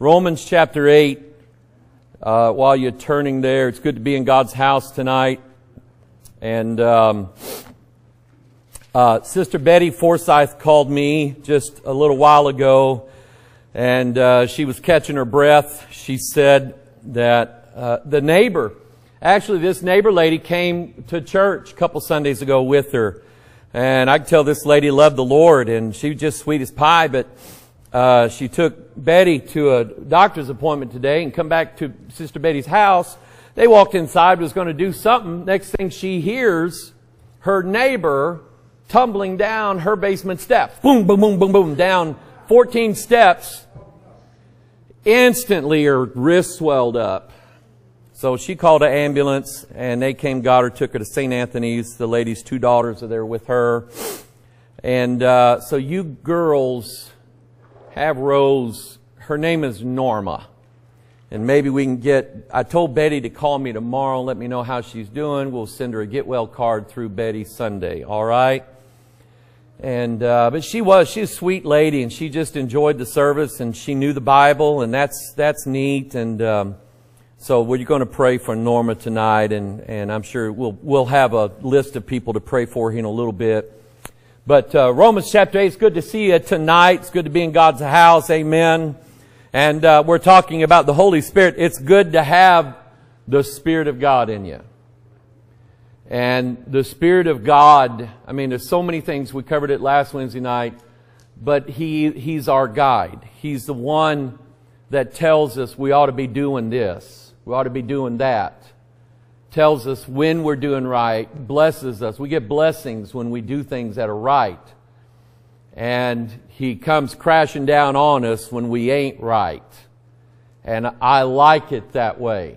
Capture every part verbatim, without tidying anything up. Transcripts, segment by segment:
Romans chapter eight, uh, while you're turning there, it's good to be in God's house tonight. And um, uh, Sister Betty Forsyth called me just a little while ago, and uh, she was catching her breath. She said that uh, the neighbor, actually this neighbor lady came to church a couple Sundays ago with her. And I could tell this lady loved the Lord, and she was just sweet as pie, but Uh, she took Betty to a doctor's appointment today and come back to Sister Betty's house. They walked inside, was going to do something. Next thing she hears her neighbor tumbling down her basement steps. Boom, boom, boom, boom, boom, down fourteen steps. Instantly her wrist swelled up. So she called an ambulance and they came, got her, took her to Saint Anthony's. The lady's two daughters are there with her. And uh, so you girls have Rose. Her name is Norma. And maybe we can get, I told Betty to call me tomorrow, let me know how she's doing. We'll send her a get well card through Betty Sunday, all right? And, uh, but she was, she's a sweet lady and she just enjoyed the service and she knew the Bible and that's, that's neat. And, um, so we're going to pray for Norma tonight and, and I'm sure we'll, we'll have a list of people to pray for here in a little bit. But uh, Romans chapter eight, it's good to see you tonight. It's good to be in God's house. Amen. And uh, we're talking about the Holy Spirit. It's good to have the Spirit of God in you. And the Spirit of God, I mean, there's so many things. We covered it last Wednesday night. But he He's our guide. He's the one that tells us we ought to be doing this. We ought to be doing that. Tells us when we're doing right, blesses us. We get blessings when we do things that are right. And He comes crashing down on us when we ain't right. And I like it that way.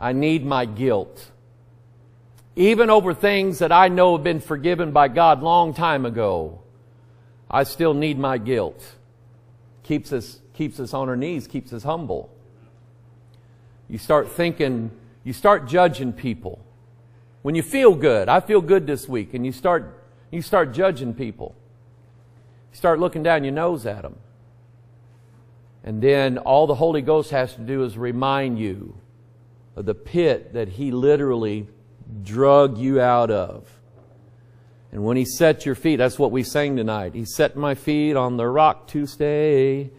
I need my guilt. Even over things that I know have been forgiven by God long time ago, I still need my guilt. Keeps us, keeps us on our knees, keeps us humble. You start thinking, you start judging people. When you feel good, I feel good this week, and you start, you start judging people. You start looking down your nose at them. And then all the Holy Ghost has to do is remind you of the pit that He literally drug you out of. And when He set your feet, that's what we sang tonight. He set my feet on the rock to stay.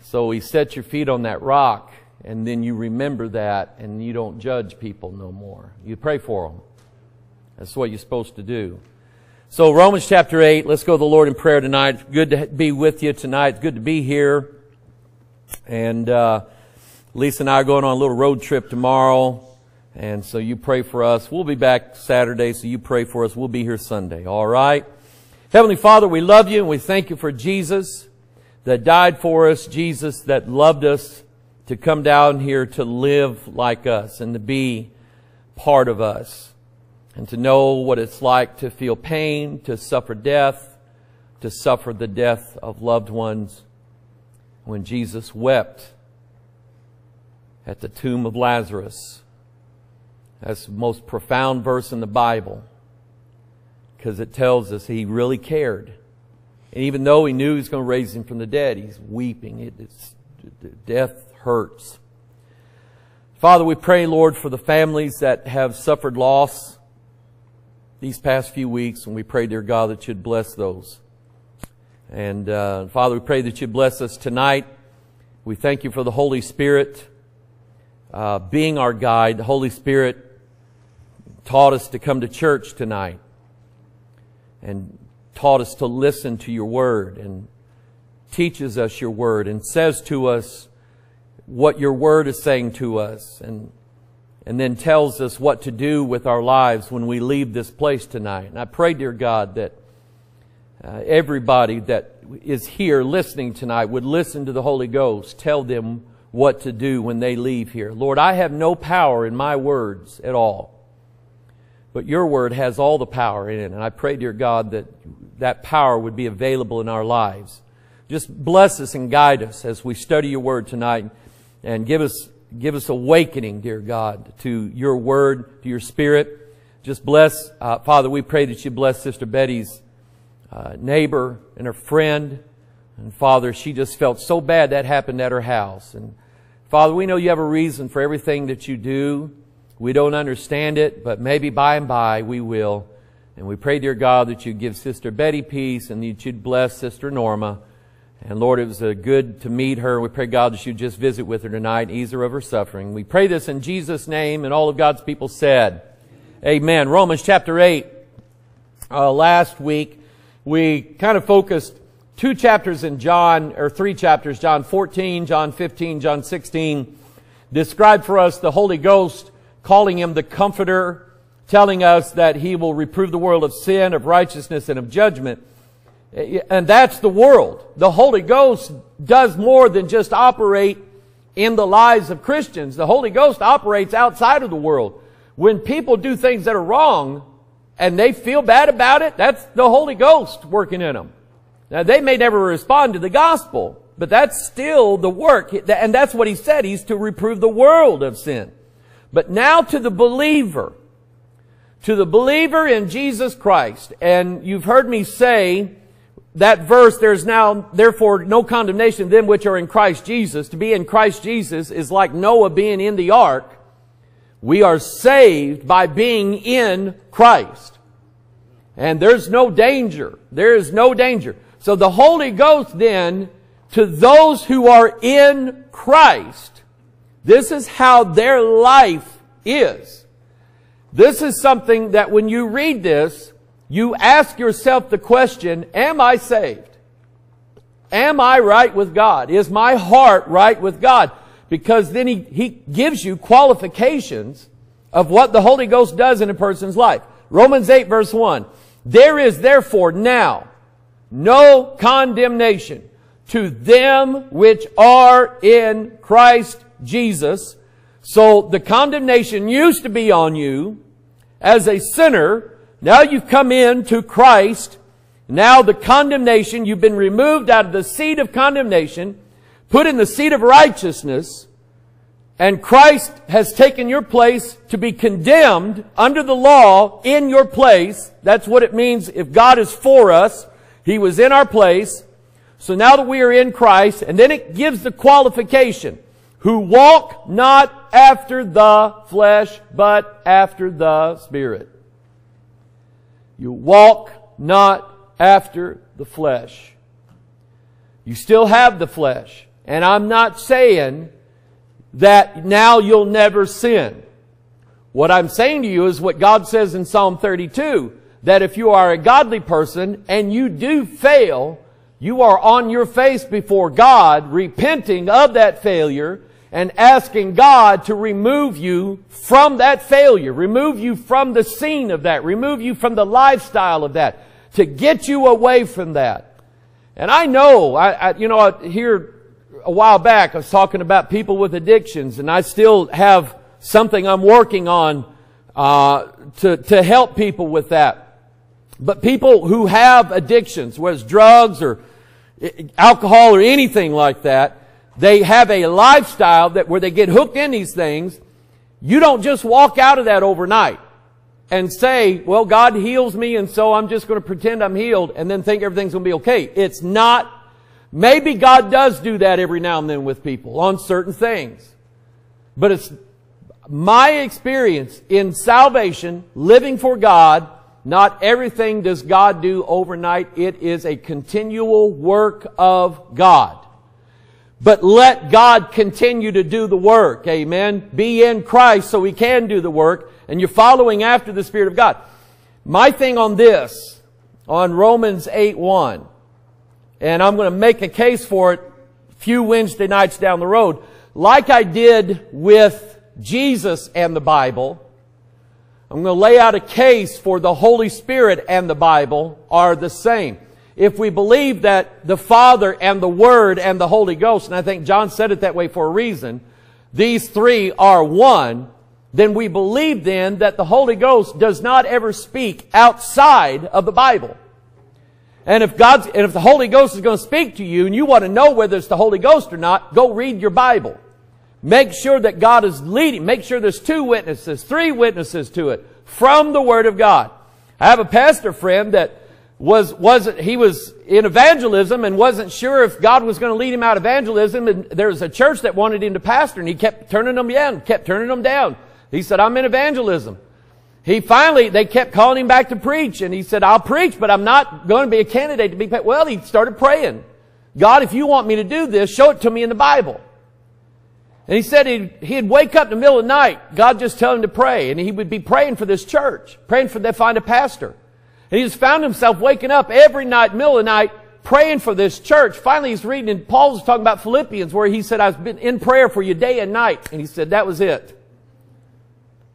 So He set your feet on that rock. And then you remember that and you don't judge people no more. You pray for them. That's what you're supposed to do. So Romans chapter eight, let's go to the Lord in prayer tonight. It's good to be with you tonight. It's good to be here. And uh, Lisa and I are going on a little road trip tomorrow. And so you pray for us. We'll be back Saturday, so you pray for us. We'll be here Sunday, all right? Heavenly Father, we love you and we thank you for Jesus that died for us, Jesus that loved us, to come down here to live like us and to be part of us and to know what it's like to feel pain, to suffer death, to suffer the death of loved ones. When Jesus wept at the tomb of Lazarus, that's the most profound verse in the Bible because it tells us He really cared. And even though He knew He was going to raise him from the dead, He's weeping. It, it's death. Hurts. Father, we pray, Lord, for the families that have suffered loss these past few weeks, and we pray, dear God, that You'd bless those. And uh, Father, we pray that You bless us tonight. We thank You for the Holy Spirit uh, being our guide. The Holy Spirit taught us to come to church tonight and taught us to listen to Your Word and teaches us Your Word and says to us what Your Word is saying to us and and then tells us what to do with our lives when we leave this place tonight. And I pray, dear God, that uh, everybody that is here listening tonight would listen to the Holy Ghost, tell them what to do when they leave here. Lord, I have no power in my words at all, but Your Word has all the power in it. And I pray, dear God, that that power would be available in our lives. Just bless us and guide us as we study Your Word tonight. And give us, give us awakening, dear God, to Your Word, to Your Spirit. Just bless, uh, Father, we pray that You bless Sister Betty's uh, neighbor and her friend. And Father, she just felt so bad that happened at her house. And Father, we know you have a reason for everything that you do. We don't understand it, but maybe by and by we will. And we pray, dear God, that you'd give Sister Betty peace and that you'd bless Sister Norma. And Lord, it was uh, good to meet her. We pray, God, that you'd just visit with her tonight, ease her of her suffering. We pray this in Jesus' name, and all of God's people said, Amen. Romans chapter eight. Uh, last week, we kind of focused two chapters in John, or three chapters, John fourteen, John fifteen, John sixteen, described for us the Holy Ghost, calling him the Comforter, telling us that he will reprove the world of sin, of righteousness, and of judgment. And that's the world. The Holy Ghost does more than just operate in the lives of Christians. The Holy Ghost operates outside of the world. When people do things that are wrong and they feel bad about it, that's the Holy Ghost working in them. Now, they may never respond to the gospel, but that's still the work. And that's what he said. He's to reprove the world of sin. But now to the believer, to the believer in Jesus Christ. And you've heard me say that verse, there's now therefore no condemnation to them which are in Christ Jesus. To be in Christ Jesus is like Noah being in the ark. We are saved by being in Christ. And there's no danger. There is no danger. So the Holy Ghost then, to those who are in Christ, this is how their life is. This is something that when you read this, you ask yourself the question, am I saved? Am I right with God? Is my heart right with God? Because then he, he gives you qualifications of what the Holy Ghost does in a person's life. Romans eight verse one. There is therefore now no condemnation to them which are in Christ Jesus. So the condemnation used to be on you as a sinner. Now you've come in to Christ. Now the condemnation, you've been removed out of the seat of condemnation, put in the seat of righteousness, and Christ has taken your place to be condemned under the law in your place. That's what it means if God is for us. He was in our place. So now that we are in Christ, and then it gives the qualification, who walk not after the flesh, but after the Spirit. You walk not after the flesh. You still have the flesh. And I'm not saying that now you'll never sin. What I'm saying to you is what God says in Psalm thirty-two, that if you are a godly person and you do fail, you are on your face before God, repenting of that failure and asking God to remove you from that failure, remove you from the scene of that, remove you from the lifestyle of that, to get you away from that. And I know, I, I you know, I, here a while back, I was talking about people with addictions, and I still have something I'm working on uh, to, to help people with that. But people who have addictions, whether it's drugs or alcohol or anything like that, they have a lifestyle that where they get hooked in these things. You don't just walk out of that overnight and say, well, God heals me, and so I'm just going to pretend I'm healed and then think everything's going to be okay. It's not. Maybe God does do that every now and then with people on certain things. But it's my experience in salvation, living for God, not everything does God do overnight. It is a continual work of God. But let God continue to do the work. Amen. Be in Christ so he can do the work. And you're following after the Spirit of God. My thing on this, on Romans eight one, and I'm going to make a case for it a few Wednesday nights down the road, like I did with Jesus and the Bible, I'm going to lay out a case for the Holy Spirit and the Bible are the same. If we believe that the Father and the Word and the Holy Ghost, and I think John said it that way for a reason, these three are one, then we believe then that the Holy Ghost does not ever speak outside of the Bible. And if God's, and if the Holy Ghost is going to speak to you and you want to know whether it's the Holy Ghost or not, go read your Bible. Make sure that God is leading. Make sure there's two witnesses, three witnesses to it from the Word of God. I have a pastor friend that was wasn't he was in evangelism and wasn't sure if God was going to lead him out of evangelism, and there was a church that wanted him to pastor, and he kept turning them down, kept turning them down. He said, "I'm in evangelism." He finally, they kept calling him back to preach, and he said, "I'll preach, but I'm not going to be a candidate to be." Well, he started praying, "God, if you want me to do this, show it to me in the Bible." And he said he'd, he'd wake up in the middle of the night, God just tell him to pray, and he would be praying for this church, praying for them to find a pastor. And he just found himself waking up every night, middle of the night, praying for this church. Finally, he's reading, and Paul's talking about Philippians, where he said, "I've been in prayer for you day and night." And he said, that was it.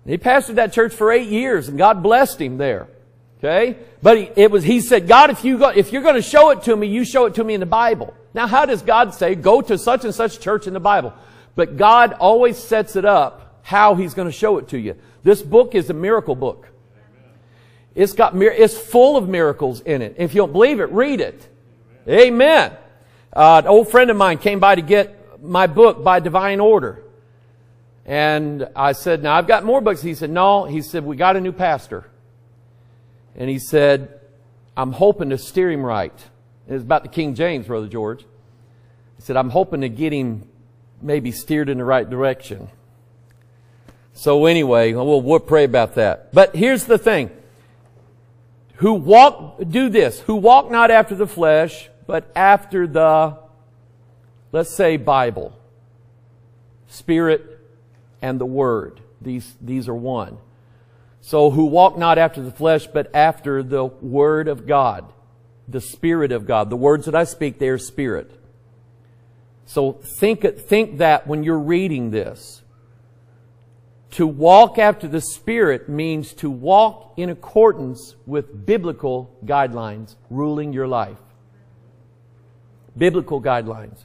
And he pastored that church for eight years, and God blessed him there. Okay? But he, it was, he said, "God, if you go, if you're going to show it to me, you show it to me in the Bible." Now, how does God say, "Go to such and such church in the Bible"? But God always sets it up how he's going to show it to you. This book is a miracle book. It's got, it's full of miracles in it. If you don't believe it, read it. Amen. Amen. Uh, an old friend of mine came by to get my book by divine order. And I said, "Now I've got more books." He said, "No." He said, "We got a new pastor." And he said, "I'm hoping to steer him right." It was about the King James, Brother George. He said, "I'm hoping to get him maybe steered in the right direction." So anyway, we'll, we'll pray about that. But here's the thing. Who walk, do this, who walk not after the flesh, but after the, let's say, Bible, Spirit, and the Word. These, these are one. So who walk not after the flesh, but after the Word of God, the Spirit of God. The words that I speak, they are Spirit. So think, think that when you're reading this. To walk after the Spirit means to walk in accordance with biblical guidelines ruling your life. Biblical guidelines.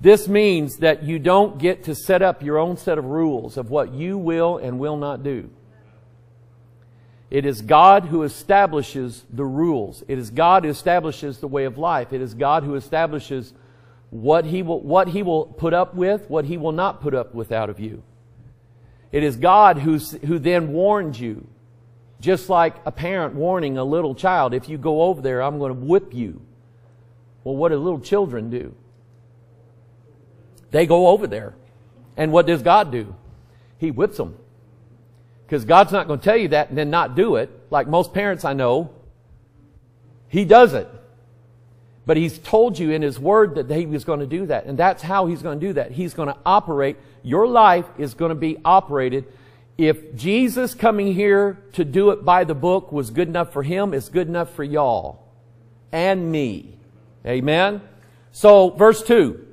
This means that you don't get to set up your own set of rules of what you will and will not do. It is God who establishes the rules. It is God who establishes the way of life. It is God who establishes what He will, what He will put up with, what He will not put up with out of you. It is God who, who then warns you, just like a parent warning a little child, "If you go over there, I'm going to whip you." Well, what do little children do? They go over there. And what does God do? He whips them. Because God's not going to tell you that and then not do it, like most parents I know. He does it. But He's told you in His Word that He was going to do that. And that's how He's going to do that. He's going to operate. Your life is going to be operated. If Jesus coming here to do it by the book was good enough for Him, it's good enough for y'all and me. Amen? So, verse two.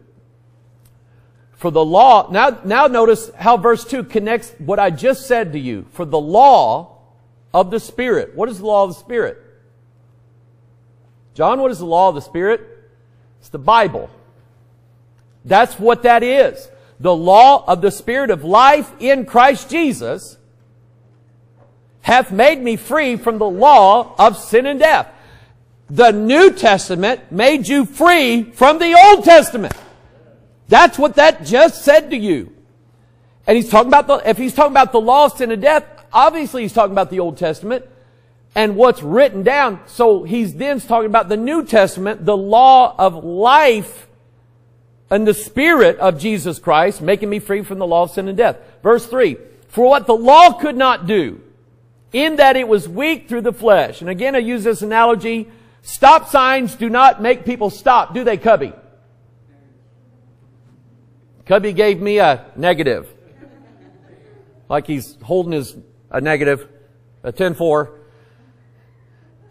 For the law... Now, now notice how verse two connects what I just said to you. For the law of the Spirit. What is the law of the Spirit? John, what is the law of the Spirit? It's the Bible. That's what that is. The law of the Spirit of life in Christ Jesus hath made me free from the law of sin and death. The New Testament made you free from the Old Testament. That's what that just said to you. And he's talking about the, if he's talking about the law of sin and death, obviously he's talking about the Old Testament and what's written down. So he's then talking about the New Testament, the law of life and the Spirit of Jesus Christ, making me free from the law of sin and death. Verse three, for what the law could not do, in that it was weak through the flesh. And again, I use this analogy. Stop signs do not make people stop, do they, Cubby? Cubby gave me a negative. Like he's holding his a negative, a ten four.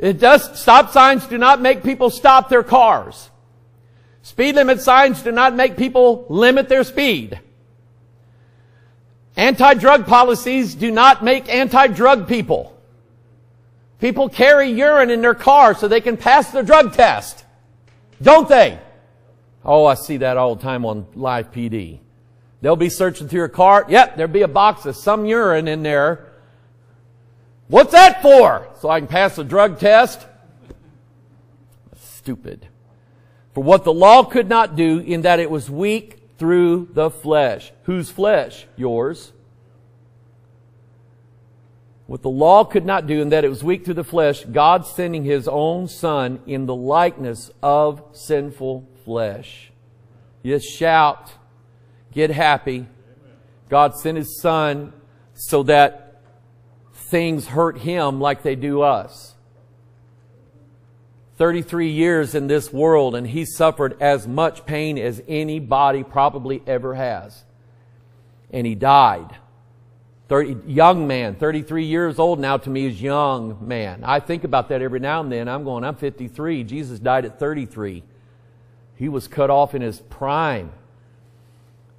It does. Stop signs do not make people stop their cars. Speed limit signs do not make people limit their speed. Anti-drug policies do not make anti-drug people. People carry urine in their car so they can pass their drug test. Don't they? Oh, I see that all the time on Live P D. They'll be searching through your car. Yep, there'll be a box of some urine in there. What's that for? So I can pass a drug test? Stupid. For what the law could not do, in that it was weak through the flesh. Whose flesh? Yours. what the law could not do, in that it was weak through the flesh, God sending His own Son in the likeness of sinful flesh. Just shout, get happy. God sent His Son so that things hurt Him like they do us. thirty-three years in this world, and He suffered as much pain as anybody probably ever has. And He died. thirty, young man, thirty-three years old now to me is young man. I think about that every now and then. I'm going, I'm fifty-three. Jesus died at thirty-three. He was cut off in His prime.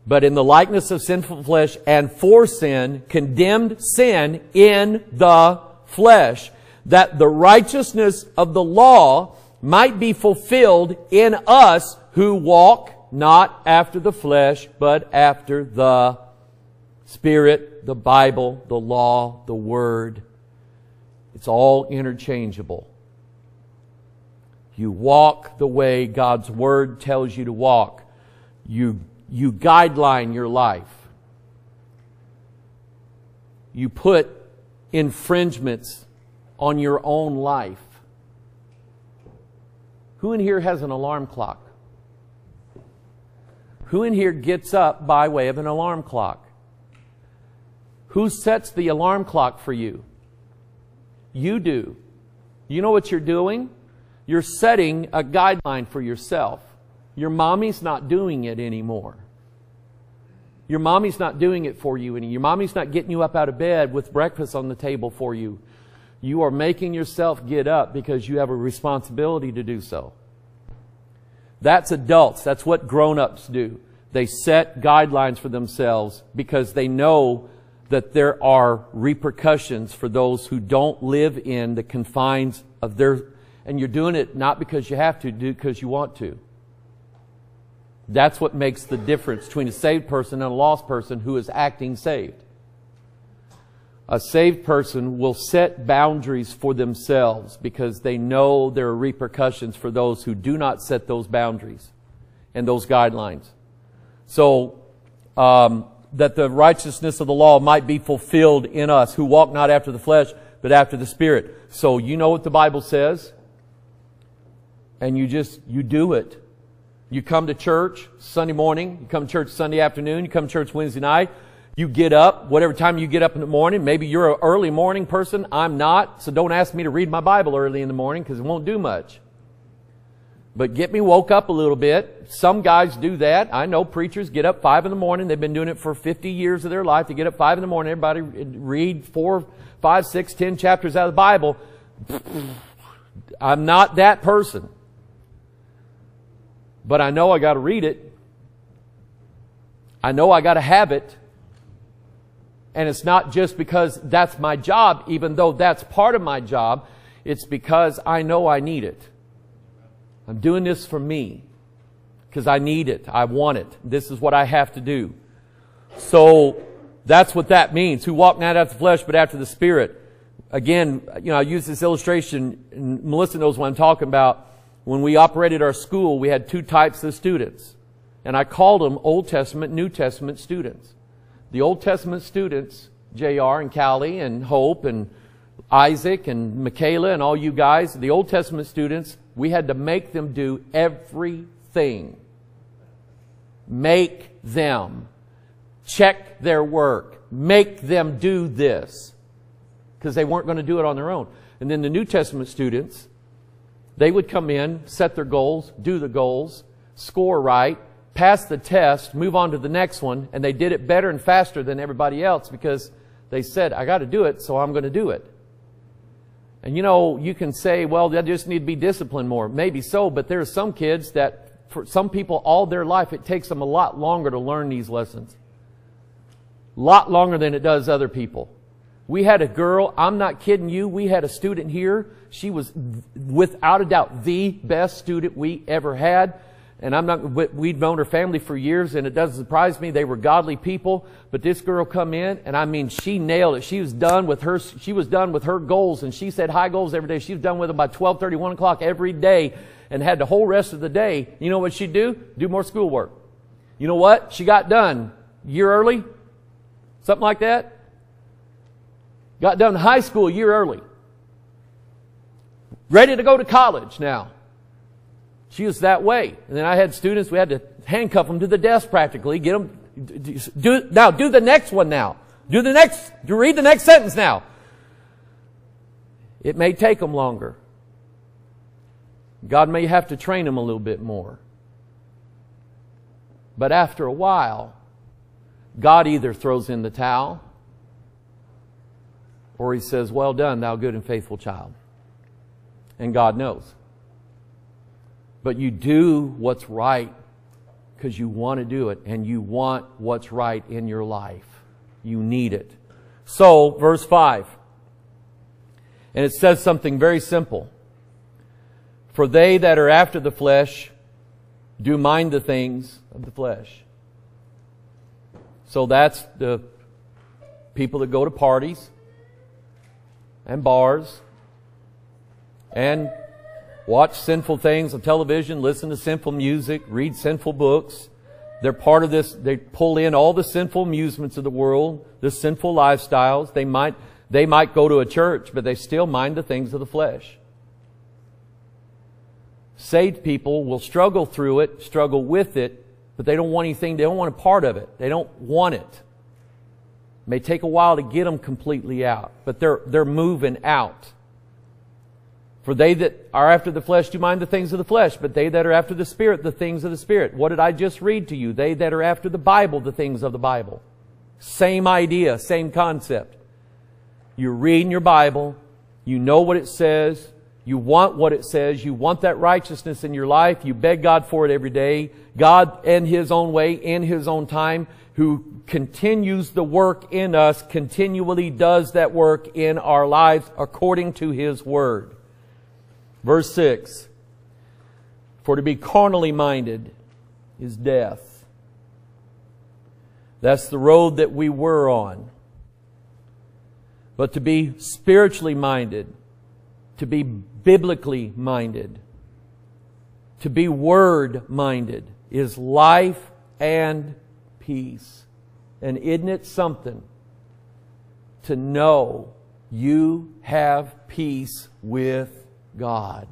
But in the likeness of sinful flesh, and for sin, condemned sin in the flesh, that the righteousness of the law might be fulfilled in us who walk not after the flesh, but after the Spirit, the Bible, the law, the Word. It's all interchangeable. You walk the way God's Word tells you to walk. You You guideline your life. You put infringements on your own life. Who in here has an alarm clock? Who in here gets up by way of an alarm clock? Who sets the alarm clock for you? You do. You know what you're doing? You're setting a guideline for yourself. Your mommy's not doing it anymore. Your mommy's not doing it for you anymore. Your mommy's not getting you up out of bed with breakfast on the table for you. You are making yourself get up because you have a responsibility to do so. That's adults. That's what grown-ups do. They set guidelines for themselves because they know that there are repercussions for those who don't live in the confines of their... And you're doing it not because you have to, do because you want to. That's what makes the difference between a saved person and a lost person who is acting saved. A saved person will set boundaries for themselves because they know there are repercussions for those who do not set those boundaries and those guidelines. So, um, that the righteousness of the law might be fulfilled in us who walk not after the flesh, but after the Spirit. So you know what the Bible says, and you just, you do it. You come to church Sunday morning, you come to church Sunday afternoon, you come to church Wednesday night, you get up, whatever time you get up in the morning. Maybe you're an early morning person, I'm not, so don't ask me to read my Bible early in the morning because it won't do much. But get me woke up a little bit. Some guys do that. I know preachers get up five in the morning. They've been doing it for fifty years of their life. They get up five in the morning, everybody read four, five, six, ten chapters out of the Bible. I'm not that person. But I know I got to read it. I know I got to have it. And it's not just because that's my job, even though that's part of my job. It's because I know I need it. I'm doing this for me because I need it. I want it. This is what I have to do. So that's what that means. Who walk not after the flesh, but after the Spirit. Again, you know, I use this illustration. And Melissa knows what I'm talking about. When we operated our school, we had two types of students. And I called them Old Testament, New Testament students. The Old Testament students, J R and Callie and Hope and Isaac and Michaela and all you guys, the Old Testament students, we had to make them do everything. Make them check their work. Make them do this. Because they weren't going to do it on their own. And then the New Testament students... They would come in, set their goals, do the goals, score right, pass the test, move on to the next one, and they did it better and faster than everybody else because they said, I got to do it, so I'm going to do it. And you know, you can say, well, they just need to be disciplined more. Maybe so, but there are some kids that, for some people all their life, it takes them a lot longer to learn these lessons. A lot longer than it does other people. We had a girl, I'm not kidding you, we had a student here. She was, without a doubt, the best student we ever had. And I'm not, we'd known her family for years, and it doesn't surprise me. They were godly people. But this girl come in, and I mean, she nailed it. She was done with her, she was done with her goals, and she set high goals every day. She was done with them by twelve thirty, one o'clock every day, and had the whole rest of the day. You know what she'd do? Do more schoolwork. You know what? She got done a year early, something like that. Got done high school a year early. Ready to go to college now. She was that way. And then I had students, we had to handcuff them to the desk practically. Get them, do, now do the next one now. Do the next, do read the next sentence now. It may take them longer. God may have to train them a little bit more. But after a while, God either throws in the towel or He says, well done, thou good and faithful child. And God knows. But you do what's right because you want to do it and you want what's right in your life. You need it. So, verse five. And it says something very simple. For they that are after the flesh do mind the things of the flesh. So that's the people that go to parties and bars and watch sinful things on television, listen to sinful music, read sinful books. They're part of this. They pull in all the sinful amusements of the world, the sinful lifestyles. They might, they might go to a church, but they still mind the things of the flesh. Saved people will struggle through it, struggle with it, but they don't want anything. They don't want a part of it. They don't want it. It may take a while to get them completely out, but they're, they're moving out. For they that are after the flesh do mind the things of the flesh, but they that are after the Spirit, the things of the Spirit. What did I just read to you? They that are after the Bible, the things of the Bible. Same idea, same concept. You're reading your Bible. You know what it says. You want what it says. You want that righteousness in your life. You beg God for it every day. God, in His own way, in His own time, who continues the work in us, continually does that work in our lives according to His Word. Verse six, for to be carnally minded is death. That's the road that we were on. But to be spiritually minded, to be biblically minded, to be word minded is life and peace. And isn't it something to know you have peace with God? God.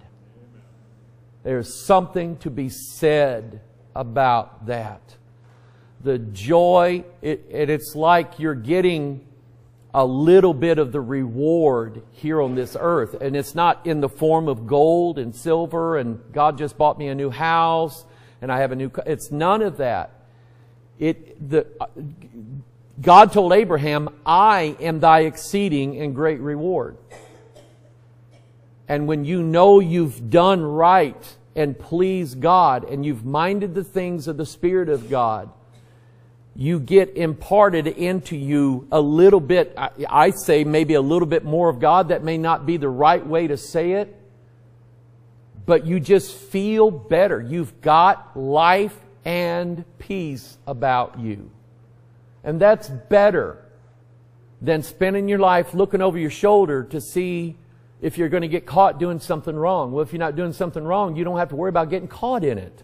There's something to be said about that. The joy, it, it, it's like you're getting a little bit of the reward here on this earth. And it's not in the form of gold and silver and God just bought me a new house and I have a new car. It's none of that. It, the, God told Abraham, I am thy exceeding and great reward. And when you know you've done right and please God and you've minded the things of the Spirit of God, you get imparted into you a little bit, I, I say maybe a little bit more of God. That may not be the right way to say it, but you just feel better. You've got life and peace about you. And that's better than spending your life looking over your shoulder to see if you're going to get caught doing something wrong. Well, if you're not doing something wrong, you don't have to worry about getting caught in it.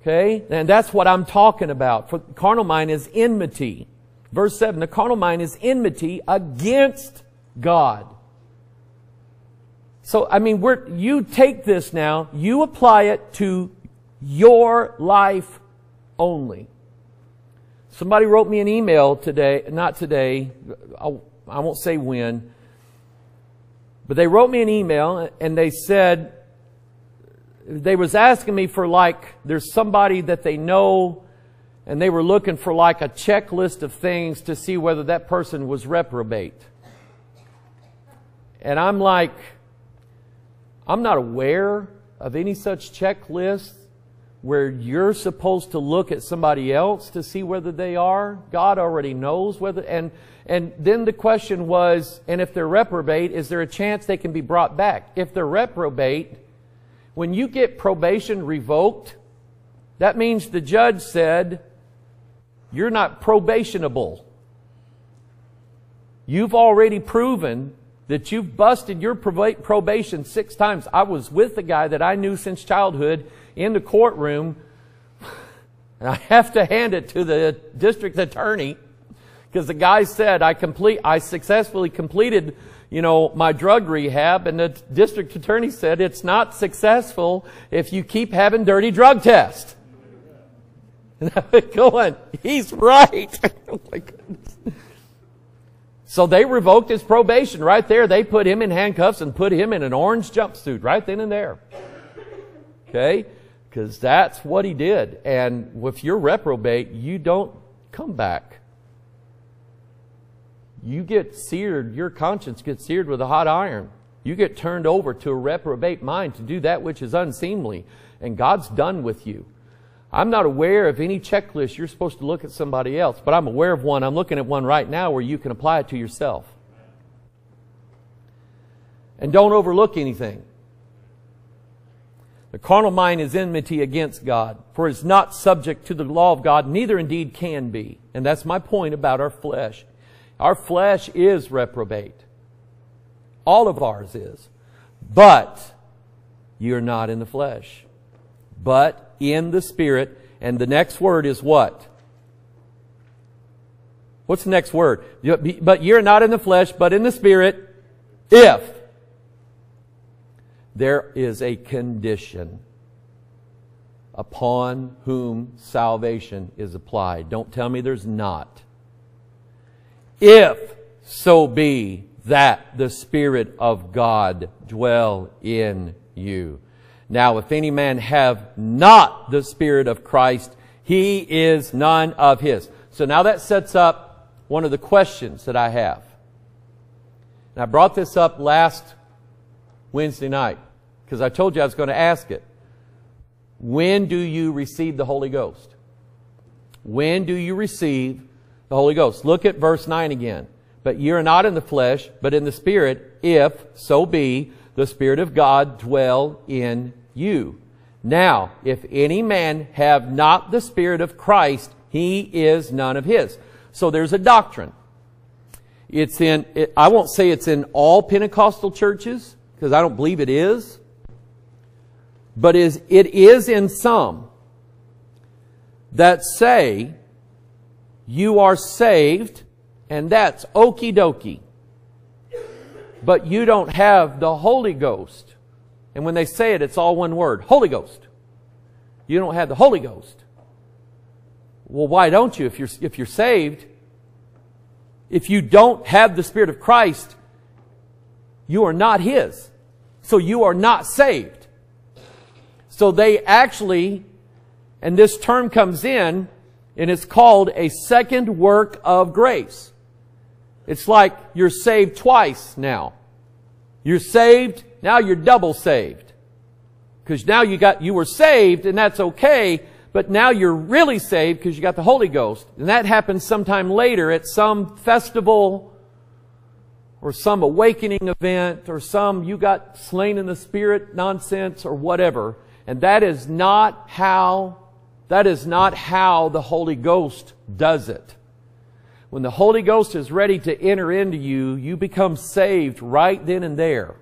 Okay? And that's what I'm talking about. For carnal mind is enmity. Verse seven, the carnal mind is enmity against God. So, I mean, we're, you take this now, you apply it to your life only. Somebody wrote me an email today, not today, I, I won't say when, but they wrote me an email and they said, they was asking me for like, there's somebody that they know and they were looking for like a checklist of things to see whether that person was reprobate. And I'm like, I'm not aware of any such checklist where you're supposed to look at somebody else to see whether they are. God already knows whether, and and then the question was, and if they're reprobate, is there a chance they can be brought back? If they're reprobate, when you get probation revoked, that means the judge said, you're not probationable. You've already proven that you've busted your probation six times. I was with the guy that I knew since childhood in the courtroom, and I have to hand it to the district attorney, Because the guy said, I complete, I successfully completed, you know, my drug rehab. And the district attorney said, it's not successful if you keep having dirty drug tests. And I'm going, he's right. Oh my goodness. So they revoked his probation right there. They put him in handcuffs and put him in an orange jumpsuit right then and there. Okay? Because that's what he did. And if you're reprobate, you don't come back. You get seared, your conscience gets seared with a hot iron. You get turned over to a reprobate mind to do that which is unseemly. And God's done with you. I'm not aware of any checklist you're supposed to look at somebody else, but I'm aware of one. I'm looking at one right now where you can apply it to yourself. And don't overlook anything. The carnal mind is enmity against God, for it is not subject to the law of God, neither indeed can be. And that's my point about our flesh. Our flesh is reprobate. All of ours is. But you're not in the flesh, but in the Spirit. And the next word is what? What's the next word? But you're not in the flesh, but in the Spirit, if there is a condition upon whom salvation is applied. Don't tell me there's not. If so be that the Spirit of God dwell in you. Now, if any man have not the Spirit of Christ, he is none of his. So now that sets up one of the questions that I have. And I brought this up last Wednesday night, because I told you I was going to ask it. When do you receive the Holy Ghost? When do you receive the Holy Ghost? Look at verse nine again. But ye are not in the flesh, but in the Spirit, if so be the Spirit of God dwell in you. Now, if any man have not the Spirit of Christ, he is none of his. So there's a doctrine. It's in, it, I won't say it's in all Pentecostal churches, because I don't believe it is. But is it is in some that say you are saved and that's okie dokie. But you don't have the Holy Ghost. And when they say it, it's all one word. Holy Ghost. You don't have the Holy Ghost. Well, why don't you? If you're, if you're saved, if you don't have the Spirit of Christ, you are not His. So you are not saved. So they actually, and this term comes in, and it's called a second work of grace. It's like you're saved twice now. You're saved, now you're double saved. Because now you got, you were saved, and that's okay, but now you're really saved because you got the Holy Ghost. And that happens sometime later at some festival or some awakening event, or some you got slain in the Spirit nonsense, or whatever. And that is not how, that is not how the Holy Ghost does it. When the Holy Ghost is ready to enter into you, you become saved right then and there.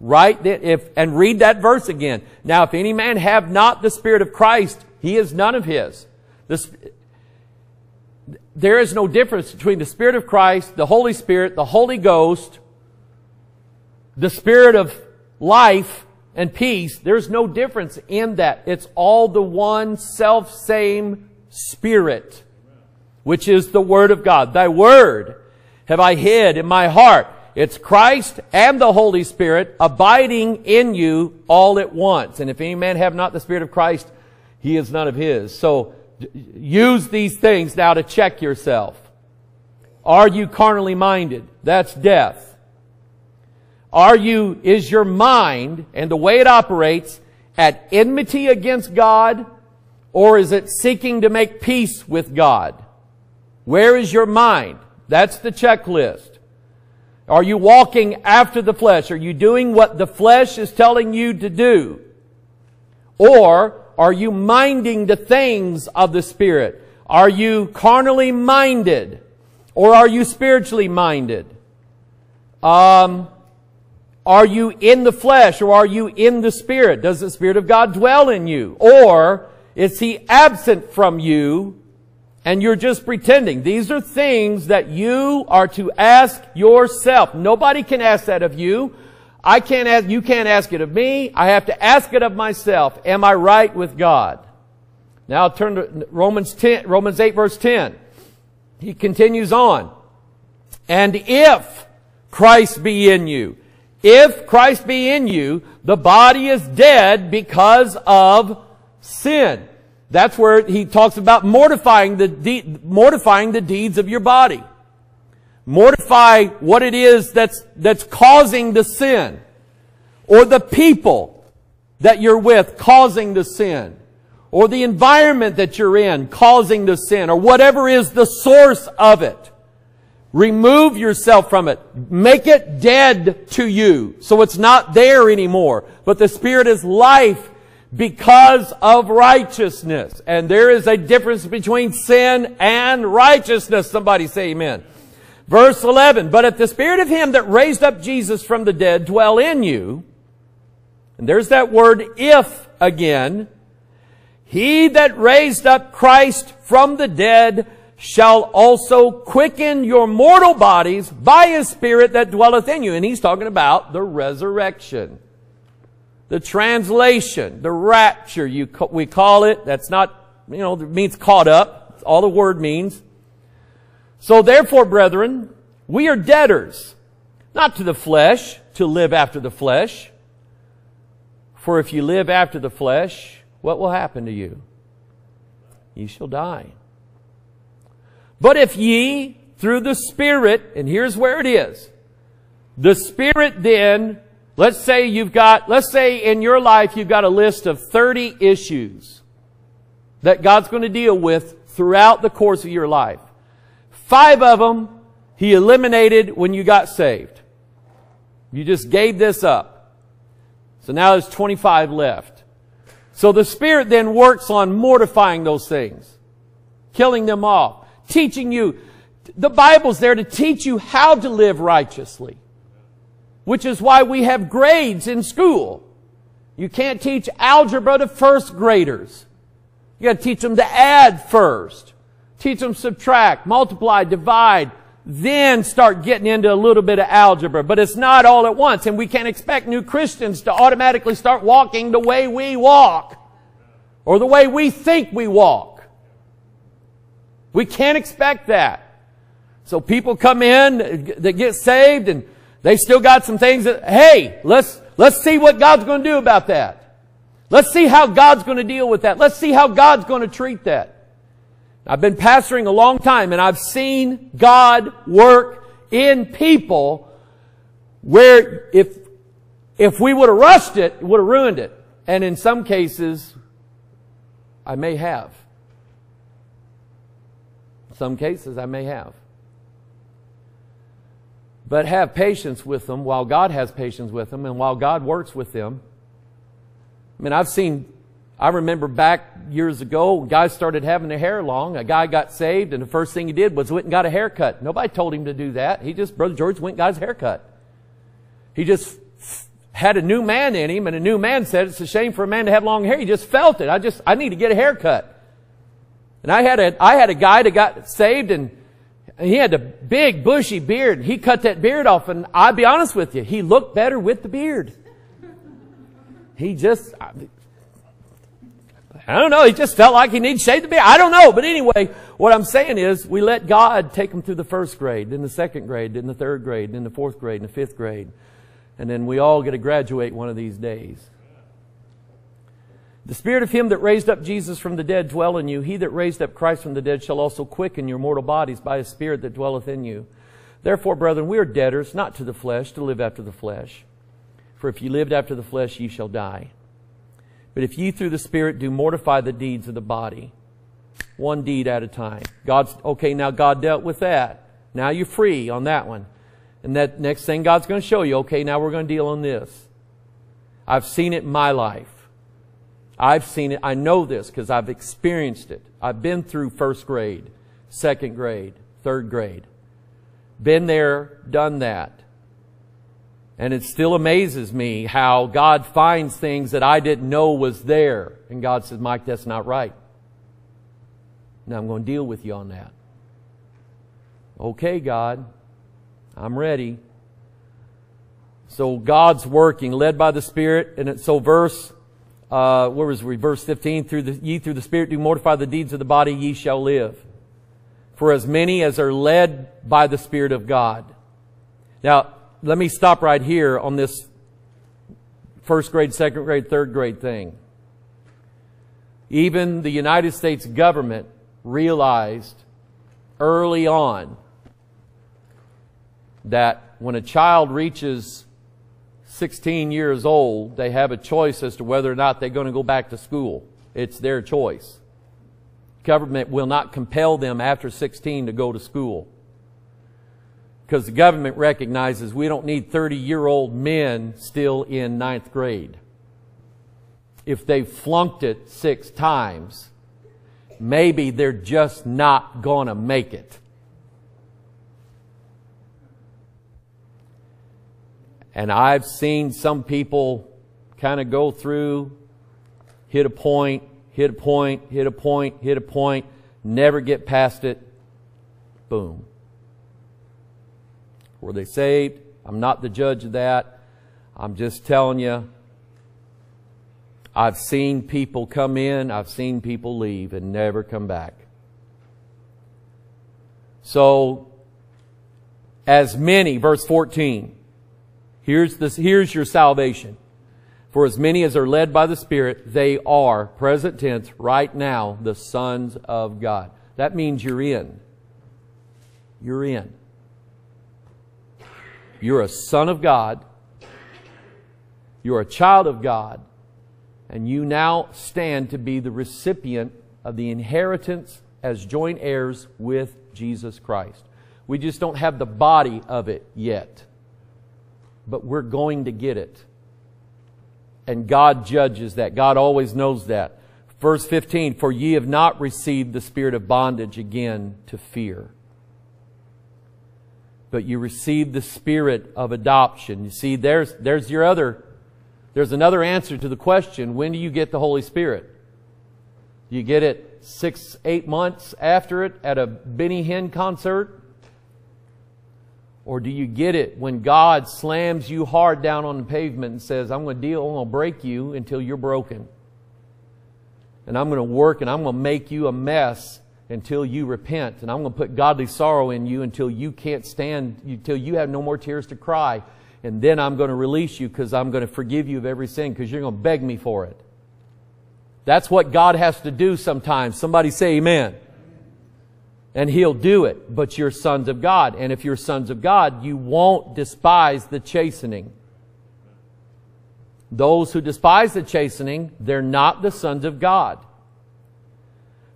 Right then, if, and read that verse again. Now, if any man have not the Spirit of Christ, he is none of his. This, there is no difference between the Spirit of Christ, the Holy Spirit, the Holy Ghost, the Spirit of life and peace. There's no difference in that. It's all the one self-same Spirit, which is the Word of God. Thy Word have I hid in my heart. It's Christ and the Holy Spirit abiding in you all at once. And if any man have not the Spirit of Christ, he is none of his. So, use these things now to check yourself. Are you carnally minded? That's death. Are you, is your mind and the way it operates at enmity against God, or is it seeking to make peace with God? Where is your mind? That's the checklist. Are you walking after the flesh? Are you doing what the flesh is telling you to do? Or are you minding the things of the Spirit? Are you carnally minded? Or are you spiritually minded? Um, are you in the flesh or are you in the Spirit? Does the Spirit of God dwell in you? Or is He absent from you and you're just pretending. These are things that you are to ask yourself. Nobody can ask that of you. I can't ask, you can't ask it of me. I have to ask it of myself. Am I right with God? Now turn to Romans ten, Romans eight verse ten. He continues on. And if Christ be in you, if Christ be in you, the body is dead because of sin. That's where he talks about mortifying the de- mortifying the deeds of your body. Mortify what it is that's that's causing the sin, or the people that you're with causing the sin, or the environment that you're in causing the sin, or whatever is the source of it. Remove yourself from it. Make it dead to you, so it's not there anymore. But the Spirit is life because of righteousness. And there is a difference between sin and righteousness. Somebody say amen. Verse eleven, but if the Spirit of Him that raised up Jesus from the dead dwell in you, and there's that word if again, He that raised up Christ from the dead shall also quicken your mortal bodies by His Spirit that dwelleth in you. And he's talking about the resurrection, the translation, the rapture, you ca- we call it. That's not, you know, it means caught up. That's all the word means. So therefore, brethren, we are debtors, not to the flesh, to live after the flesh. For if you live after the flesh, what will happen to you? You shall die. But if ye, through the Spirit, and here's where it is, the Spirit then, let's say you've got, let's say in your life you've got a list of thirty issues that God's going to deal with throughout the course of your life. Five of them He eliminated when you got saved. You just gave this up. So now there's twenty-five left. So the Spirit then works on mortifying those things, killing them off. Teaching you, the Bible's there to teach you how to live righteously, which is why we have grades in school. You can't teach algebra to first graders. You got to teach them to add first, teach them subtract, multiply, divide, then start getting into a little bit of algebra. But it's not all at once, and we can't expect new Christians to automatically start walking the way we walk or the way we think we walk. We can't expect that. So people come in, they get saved, and they still got some things that, hey, let's, let's see what God's going to do about that. Let's see how God's going to deal with that. Let's see how God's going to treat that. I've been pastoring a long time, and I've seen God work in people where if, if we would have rushed it, it would have ruined it. And in some cases, I may have. Some cases I may have. But have patience with them while God has patience with them and while God works with them. I mean, I've seen, I remember back years ago, guys started having their hair long. A guy got saved, and the first thing he did was went and got a haircut. Nobody told him to do that. He just, Brother George went and got his haircut. He just had a new man in him, and a new man said, it's a shame for a man to have long hair. He just felt it. I just, I need to get a haircut. And I had a, I had a guy that got saved, and he had a big bushy beard, and he cut that beard off, and I'll be honest with you, he looked better with the beard. He just, I, I don't know, he just felt like he needed to shave the beard. I don't know, but anyway, what I'm saying is we let God take him through the first grade, then the second grade, then the third grade, then the fourth grade, and the fifth grade. And then we all get to graduate one of these days. The Spirit of Him that raised up Jesus from the dead dwell in you. He that raised up Christ from the dead shall also quicken your mortal bodies by His Spirit that dwelleth in you. Therefore, brethren, we are debtors, not to the flesh, to live after the flesh. For if ye lived after the flesh, ye shall die. But if ye through the Spirit do mortify the deeds of the body, one deed at a time. God's, okay, now God dealt with that. Now you're free on that one. And that next thing God's going to show you, okay, now we're going to deal on this. I've seen it in my life. I've seen it. I know this because I've experienced it. I've been through first grade, second grade, third grade. Been there, done that. And it still amazes me how God finds things that I didn't know was there. And God says, Mike, that's not right. Now I'm going to deal with you on that. Okay, God, I'm ready. So God's working, led by the Spirit. And so verse, uh, where was we? Verse fifteen, through the, ye through the Spirit do mortify the deeds of the body, ye shall live. For as many as are led by the Spirit of God. Now, let me stop right here on this first grade, second grade, third grade thing. Even the United States government realized early on that when a child reaches sixteen years old, they have a choice as to whether or not they're going to go back to school. It's their choice. Government will not compel them after sixteen to go to school, because the government recognizes we don't need thirty-year-old men still in ninth grade. If they flunked it six times, maybe they're just not going to make it. And I've seen some people kind of go through, hit a point, hit a point, hit a point, hit a point, never get past it. Boom. Were they saved? I'm not the judge of that. I'm just telling you, I've seen people come in, I've seen people leave and never come back. So, as many, verse fourteen, here's this, here's your salvation. For as many as are led by the Spirit, they are, present tense, right now, the sons of God. That means you're in. You're in. You're a son of God. You're a child of God. And you now stand to be the recipient of the inheritance as joint heirs with Jesus Christ. We just don't have the body of it yet. But we're going to get it. And God judges that. God always knows that. Verse fifteen, for ye have not received the spirit of bondage again to fear, but you received the spirit of adoption. You see, there's, there's your other, there's another answer to the question, when do you get the Holy Spirit? Do you get it six, eight months after it at a Benny Hinn concert? Or do you get it when God slams you hard down on the pavement and says, I'm going to deal, I'm going to break you until you're broken. And I'm going to work and I'm going to make you a mess until you repent. And I'm going to put godly sorrow in you until you can't stand, until you have no more tears to cry. And then I'm going to release you because I'm going to forgive you of every sin because you're going to beg me for it. That's what God has to do sometimes. Somebody say amen. And He'll do it, but you're sons of God. And if you're sons of God, you won't despise the chastening. Those who despise the chastening, they're not the sons of God.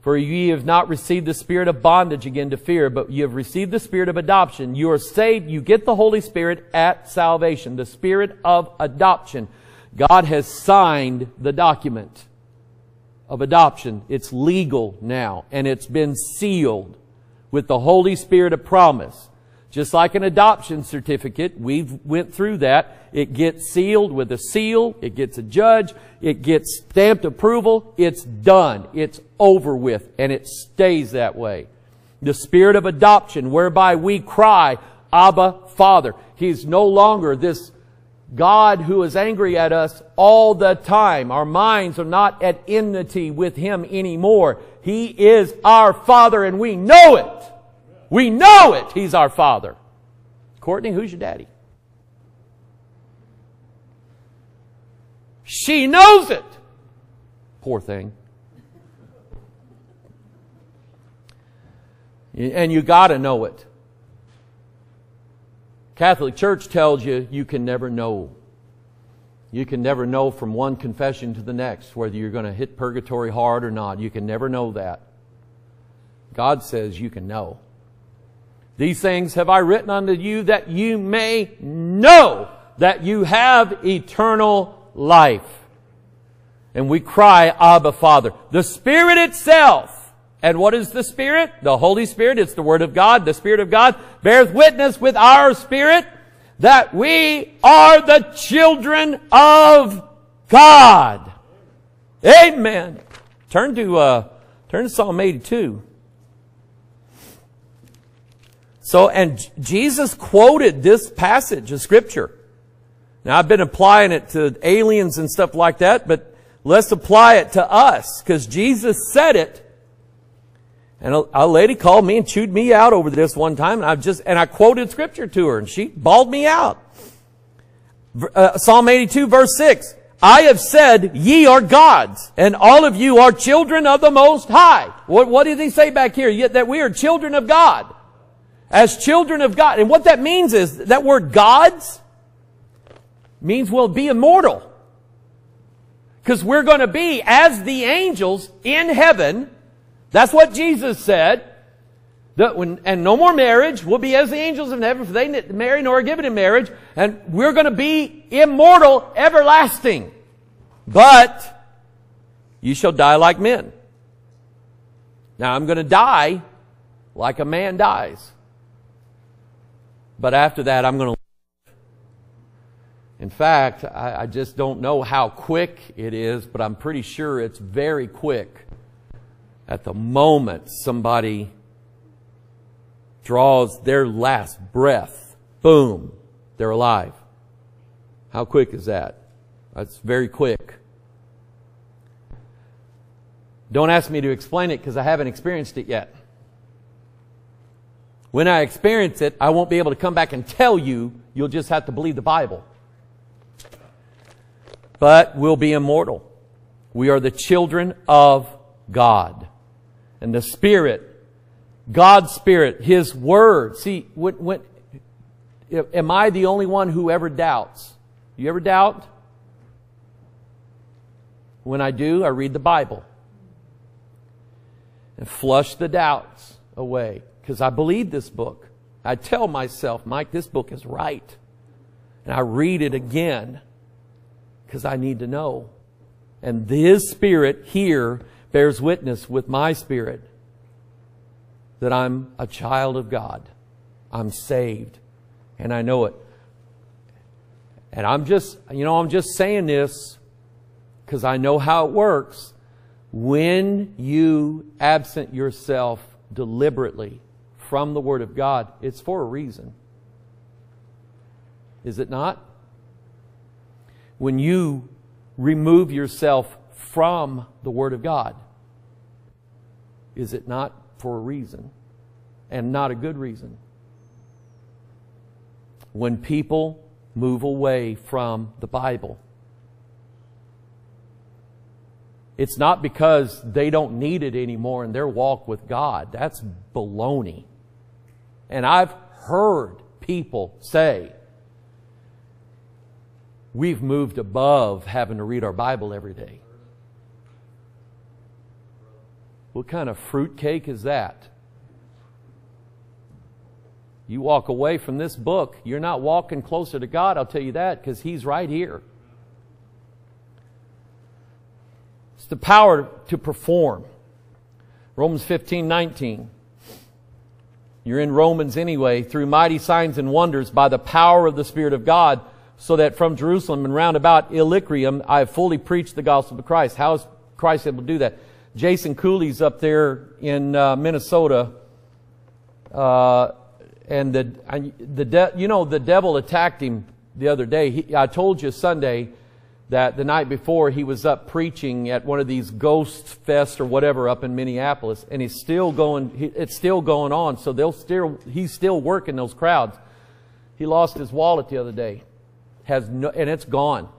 For ye have not received the spirit of bondage again to fear, but ye have received the spirit of adoption. You are saved, you get the Holy Spirit at salvation, the spirit of adoption. God has signed the document of adoption. It's legal now, and it's been sealed with the Holy Spirit of promise. Just like an adoption certificate, we've went through that. It gets sealed with a seal. It gets a judge. It gets stamped approval. It's done. It's over with, and it stays that way. The spirit of adoption, whereby we cry, Abba, Father. He's no longer this God who is angry at us all the time. Our minds are not at enmity with Him anymore. He is our Father, and we know it. We know it. He's our Father. Courtney, who's your daddy? She knows it. Poor thing. And you got to know it. Catholic Church tells you you can never know. You can never know from one confession to the next whether you're going to hit purgatory hard or not. You can never know that. God says you can know. These things have I written unto you that you may know that you have eternal life. And we cry, Abba, Father. The Spirit itself. And what is the Spirit? The Holy Spirit. It's the Word of God. The Spirit of God beareth witness with our spirit that we are the children of God. Amen. Turn to, uh, turn to Psalm eighty-two. So, and Jesus quoted this passage of Scripture. Now, I've been applying it to aliens and stuff like that, but let's apply it to us, because Jesus said it. And a, a lady called me and chewed me out over this one time, and I've just, and I quoted Scripture to her, and she bawled me out. Uh, Psalm eighty-two, verse six. I have said, ye are gods, and all of you are children of the Most High. What, what did he say back here? Yet that we are children of God. As children of God. And what that means is, that word gods means we'll be immortal. Because we're going to be as the angels in heaven. That's what Jesus said. That when, and no more marriage. We'll be as the angels in heaven, for they neither marry nor are given in marriage. And we're going to be immortal, everlasting. But you shall die like men. Now, I'm going to die like a man dies. But after that, I'm going to live. In fact, I, I just don't know how quick it is, but I'm pretty sure it's very quick. At the moment somebody draws their last breath, boom, they're alive. How quick is that? That's very quick. Don't ask me to explain it, because I haven't experienced it yet. When I experience it, I won't be able to come back and tell you. You'll just have to believe the Bible. But we'll be immortal. We are the children of God. And the Spirit, God's Spirit, His Word. See, when, when, am I the only one who ever doubts? You ever doubt? When I do, I read the Bible and flush the doubts away, because I believe this book. I tell myself, Mike, this book is right. And I read it again because I need to know. And His Spirit here bears witness with my spirit that I'm a child of God. I'm saved, and I know it. And I'm just, you know, I'm just saying this because I know how it works. When you absent yourself deliberately from the Word of God, it's for a reason. Is it not? When you remove yourself from the Word of God, is it not for a reason? And not a good reason. When people move away from the Bible, it's not because they don't need it anymore in their walk with God. That's baloney. And I've heard people say, we've moved above having to read our Bible every day. What kind of fruitcake is that? You walk away from this book, you're not walking closer to God, I'll tell you that, because He's right here. It's the power to perform. Romans fifteen nineteen. You're in Romans anyway. Through mighty signs and wonders by the power of the Spirit of God, so that from Jerusalem and round about Illyricum, I have fully preached the gospel of Christ. How is Christ able to do that? Jason Cooley's up there in uh, Minnesota, uh, and the I, the de you know the devil attacked him the other day. He, I told you Sunday that the night before he was up preaching at one of these ghost fests or whatever up in Minneapolis, and he's still going. He, it's still going on. So they'll still he's still working those crowds. He lost his wallet the other day, has no, and it's gone.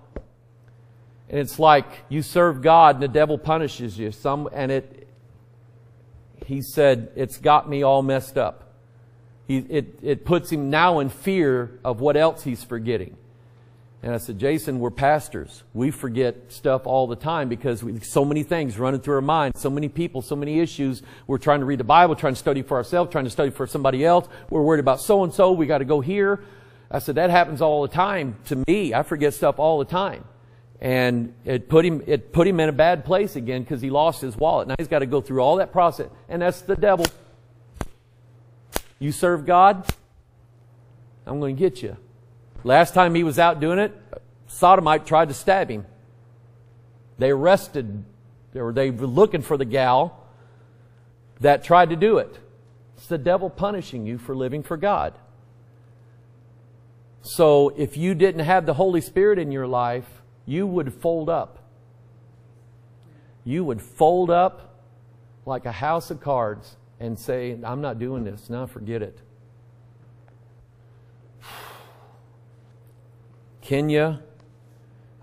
And it's like you serve God and the devil punishes you. Some and it. He said, it's got me all messed up. He, it, it puts him now in fear of what else he's forgetting. And I said, Jason, we're pastors. We forget stuff all the time because we, so many things running through our mind. So many people, so many issues. We're trying to read the Bible, trying to study for ourselves, trying to study for somebody else. We're worried about so-and-so. We got to go here. I said, that happens all the time to me. I forget stuff all the time. And it put him, it put him in a bad place again because he lost his wallet. Now he's got to go through all that process. And that's the devil. You serve God, I'm going to get you. Last time he was out doing it, sodomite tried to stab him. They arrested, or they were looking for the gal that tried to do it. It's the devil punishing you for living for God. So if you didn't have the Holy Spirit in your life, you would fold up. You would fold up like a house of cards and say, I'm not doing this. Now forget it. Kenya.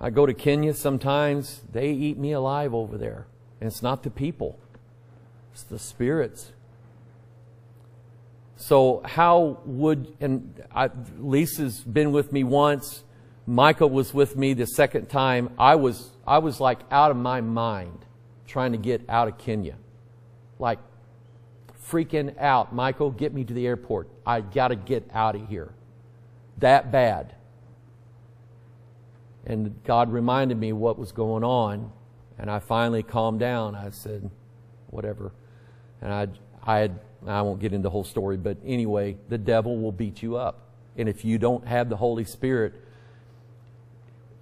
I go to Kenya sometimes. They eat me alive over there. And it's not the people. It's the spirits. So how would... And I, Lisa's been with me once. Michael was with me the second time. I was, I was like out of my mind trying to get out of Kenya. Like freaking out. Michael, get me to the airport. I got to get out of here. That bad. And God reminded me what was going on. And I finally calmed down. I said, whatever. And I, I, had, I won't get into the whole story, but anyway, the devil will beat you up. And if you don't have the Holy Spirit,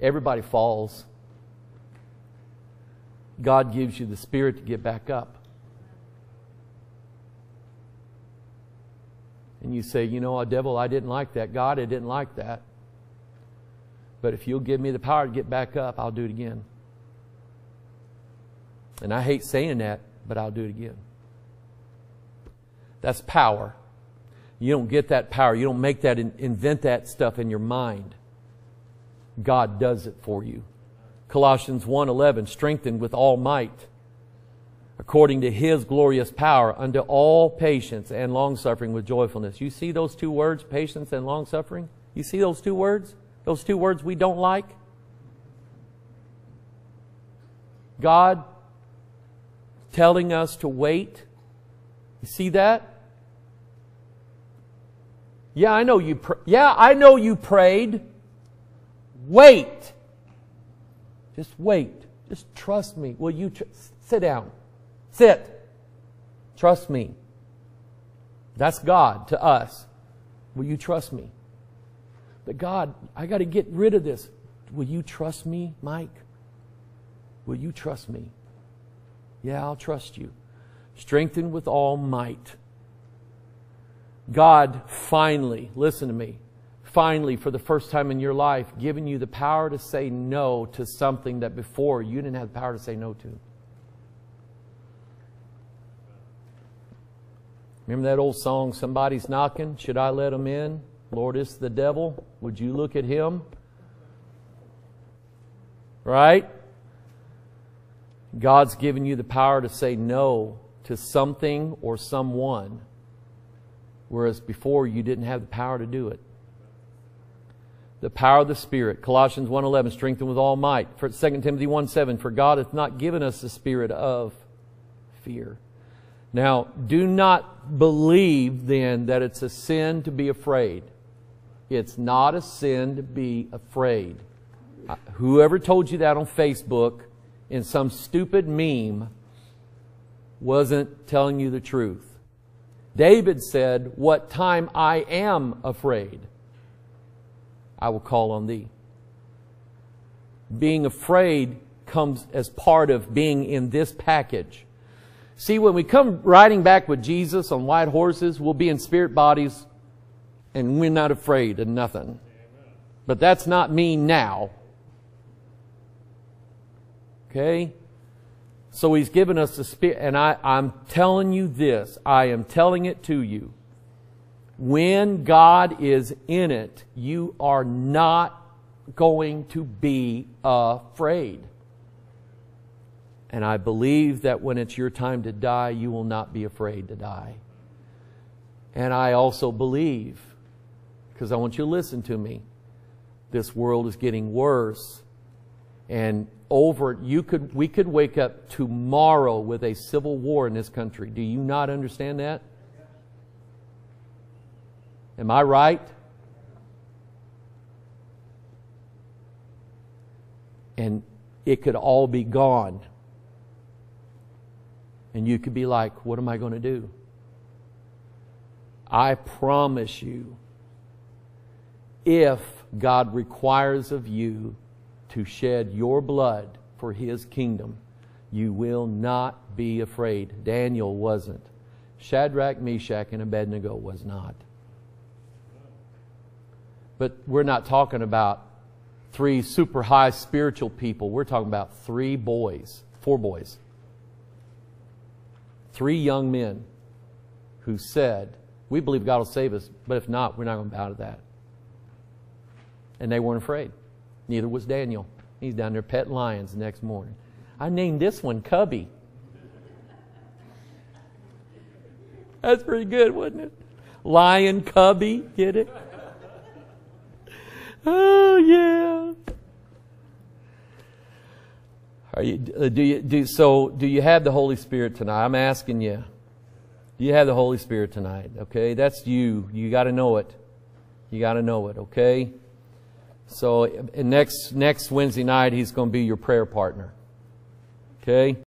everybody falls. God gives you the Spirit to get back up. And you say, you know, devil, I didn't like that. God, I didn't like that. But if you'll give me the power to get back up, I'll do it again. And I hate saying that, but I'll do it again. That's power. You don't get that power. You don't make that, invent that stuff in your mind. God does it for you. Colossians one eleven, strengthened with all might, according to His glorious power, unto all patience and long-suffering with joyfulness. You see those two words, patience and long-suffering? You see those two words? Those two words we don't like? God telling us to wait. You see that? Yeah, I know you pr- yeah, I know you prayed. Wait. Just wait. Just trust me. Will you tr- sit down? Sit. Trust me. That's God to us. Will you trust me? But God, I got to get rid of this. Will you trust me, Mike? Will you trust me? Yeah, I'll trust you. Strengthened with all might. God finally, listen to me, finally, for the first time in your life, giving you the power to say no to something that before you didn't have the power to say no to. Remember that old song, Somebody's Knocking? Should I let them in? Lord, it's the devil. Would you look at him? Right? God's given you the power to say no to something or someone, whereas before you didn't have the power to do it. The power of the Spirit. Colossians one eleven, strengthened with all might. For Second Timothy one seven, for God hath not given us the spirit of fear. Now, do not believe then that it's a sin to be afraid. It's not a sin to be afraid. Whoever told you that on Facebook in some stupid meme wasn't telling you the truth. David said, what time I am afraid, I will call on thee. Being afraid comes as part of being in this package. See, when we come riding back with Jesus on white horses, we'll be in spirit bodies and we're not afraid of nothing. But that's not me now. Okay? So He's given us the Spirit. And I, I'm telling you this. I am telling it to you. When God is in it, you are not going to be afraid. And I believe that when it's your time to die, you will not be afraid to die. And I also believe, because I want you to listen to me, this world is getting worse. And over, you could, we could wake up tomorrow with a civil war in this country. Do you not understand that? Am I right? And it could all be gone. And you could be like, what am I going to do? I promise you, if God requires of you to shed your blood for His kingdom, you will not be afraid. Daniel wasn't. Shadrach, Meshach, and Abednego was not. But we're not talking about three super high spiritual people. We're talking about three boys, four boys. Three young men who said, we believe God will save us, but if not, we're not going to bow to that. And they weren't afraid. Neither was Daniel. He's down there petting lions the next morning. I named this one Cubby. That's pretty good, wasn't it? Lion Cubby, get it? Oh, yeah. Are you, do you, do, so do you have the Holy Spirit tonight? I'm asking you. Do you have the Holy Spirit tonight? Okay, that's you. You got to know it. You got to know it, okay? So next, next Wednesday night, he's going to be your prayer partner. Okay?